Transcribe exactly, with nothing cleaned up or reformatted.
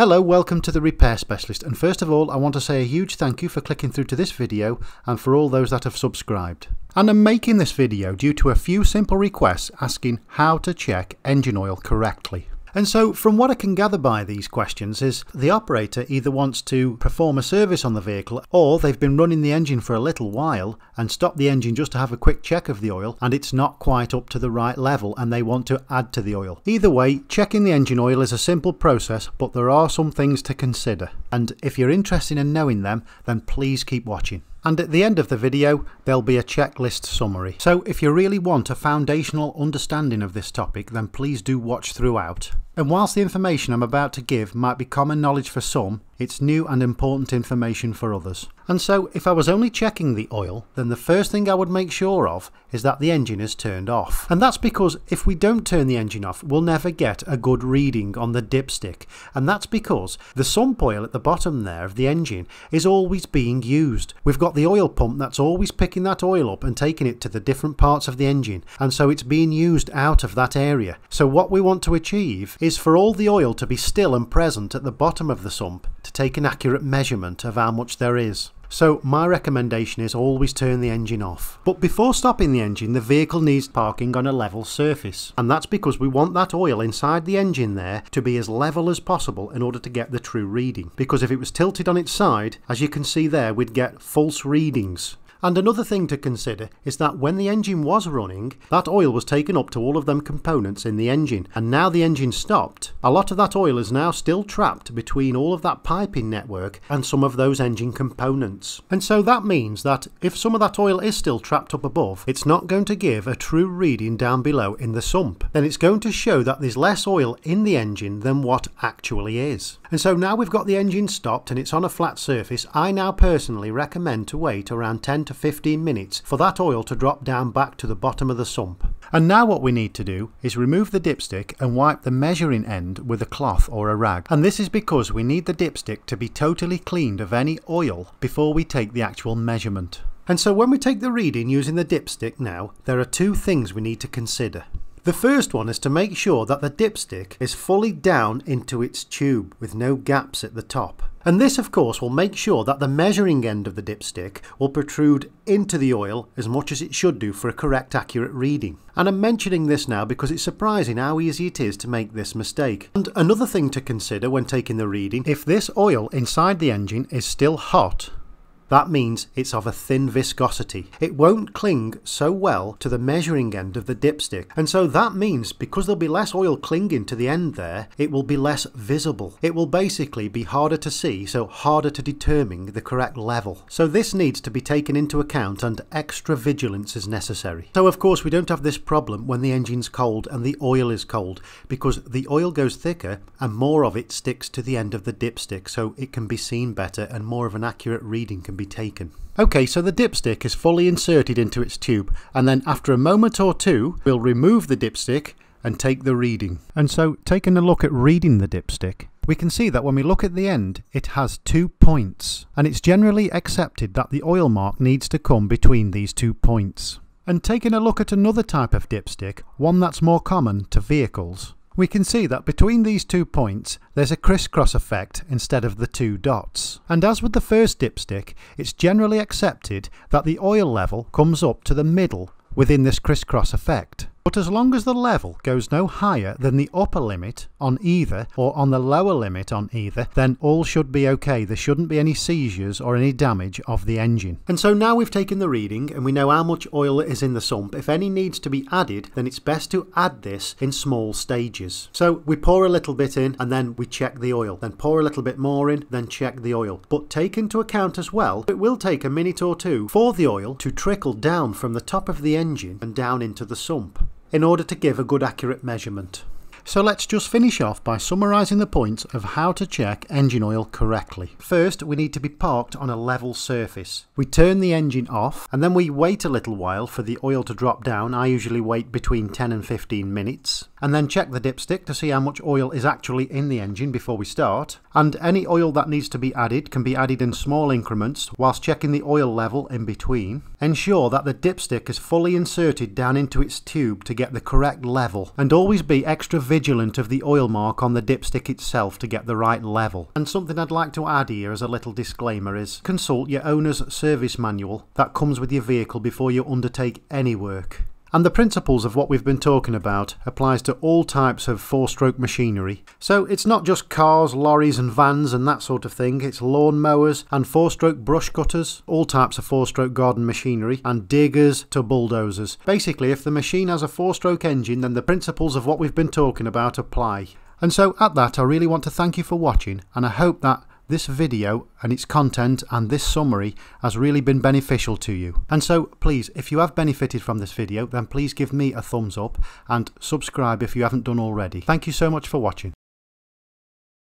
Hello, welcome to the Repair Specialist, and first of all I want to say a huge thank you for clicking through to this video and for all those that have subscribed. And I'm making this video due to a few simple requests asking how to check engine oil correctly. And so from what I can gather by these questions is the operator either wants to perform a service on the vehicle, or they've been running the engine for a little while and stopped the engine just to have a quick check of the oil and it's not quite up to the right level and they want to add to the oil. Either way, checking the engine oil is a simple process, but there are some things to consider, and if you're interested in knowing them then please keep watching. And at the end of the video there'll be a checklist summary. So if you really want a foundational understanding of this topic then please do watch throughout. And whilst the information I'm about to give might be common knowledge for some, it's new and important information for others. And so if I was only checking the oil, then the first thing I would make sure of is that the engine is turned off. And that's because if we don't turn the engine off, we'll never get a good reading on the dipstick. And that's because the sump oil at the bottom there of the engine is always being used. We've got the oil pump that's always picking that oil up and taking it to the different parts of the engine. And so it's being used out of that area. So what we want to achieve is for all the oil to be still and present at the bottom of the sump to take an accurate measurement of how much there is. So my recommendation is always turn the engine off. But before stopping the engine, the vehicle needs parking on a level surface. And that's because we want that oil inside the engine there to be as level as possible in order to get the true reading. Because if it was tilted on its side, as you can see there, we'd get false readings. And another thing to consider is that when the engine was running, that oil was taken up to all of them components in the engine, and now the engine stopped, a lot of that oil is now still trapped between all of that piping network and some of those engine components. And so that means that if some of that oil is still trapped up above, it's not going to give a true reading down below in the sump. Then it's going to show that there's less oil in the engine than what actually is. And so now we've got the engine stopped and it's on a flat surface, I now personally recommend to wait around ten to fifteen minutes for that oil to drop down back to the bottom of the sump. And now what we need to do is remove the dipstick and wipe the measuring end with a cloth or a rag. And this is because we need the dipstick to be totally cleaned of any oil before we take the actual measurement. And so when we take the reading using the dipstick now, there are two things we need to consider. The first one is to make sure that the dipstick is fully down into its tube with no gaps at the top. And this of course will make sure that the measuring end of the dipstick will protrude into the oil as much as it should do for a correct accurate reading. And I'm mentioning this now because it's surprising how easy it is to make this mistake. And another thing to consider when taking the reading, if this oil inside the engine is still hot, that means it's of a thin viscosity. It won't cling so well to the measuring end of the dipstick. And so that means because there'll be less oil clinging to the end there, it will be less visible. It will basically be harder to see, so harder to determine the correct level. So this needs to be taken into account and extra vigilance is necessary. So of course we don't have this problem when the engine's cold and the oil is cold, because the oil goes thicker and more of it sticks to the end of the dipstick, so it can be seen better and more of an accurate reading can be taken. Okay, so the dipstick is fully inserted into its tube, and then after a moment or two we'll remove the dipstick and take the reading. And so taking a look at reading the dipstick, we can see that when we look at the end it has two points, and it's generally accepted that the oil mark needs to come between these two points. And taking a look at another type of dipstick, one that's more common to vehicles, we can see that between these two points there's a crisscross effect instead of the two dots. And as with the first dipstick, it's generally accepted that the oil level comes up to the middle within this crisscross effect. But as long as the level goes no higher than the upper limit on either or on the lower limit on either, then all should be okay. There shouldn't be any seizures or any damage of the engine. And so now we've taken the reading and we know how much oil is in the sump. If any needs to be added, then it's best to add this in small stages. So we pour a little bit in and then we check the oil, then pour a little bit more in, then check the oil. But take into account as well, it will take a minute or two for the oil to trickle down from the top of the engine and down into the sump, in order to give a good accurate measurement. So let's just finish off by summarising the points of how to check engine oil correctly. First, we need to be parked on a level surface. We turn the engine off and then we wait a little while for the oil to drop down. I usually wait between ten and fifteen minutes. and then check the dipstick to see how much oil is actually in the engine before we start, and any oil that needs to be added can be added in small increments whilst checking the oil level in between. Ensure that the dipstick is fully inserted down into its tube to get the correct level, and always be extra vigilant of the oil mark on the dipstick itself to get the right level. And something I'd like to add here as a little disclaimer is consult your owner's service manual that comes with your vehicle before you undertake any work. And the principles of what we've been talking about applies to all types of four-stroke machinery. So it's not just cars, lorries and vans and that sort of thing, it's lawn mowers and four-stroke brush cutters, all types of four-stroke garden machinery, and diggers to bulldozers. Basically, if the machine has a four-stroke engine, then the principles of what we've been talking about apply. And so at that, I really want to thank you for watching, and I hope that this video and its content and this summary has really been beneficial to you. And so please, if you have benefited from this video, then please give me a thumbs up and subscribe if you haven't done already. Thank you so much for watching.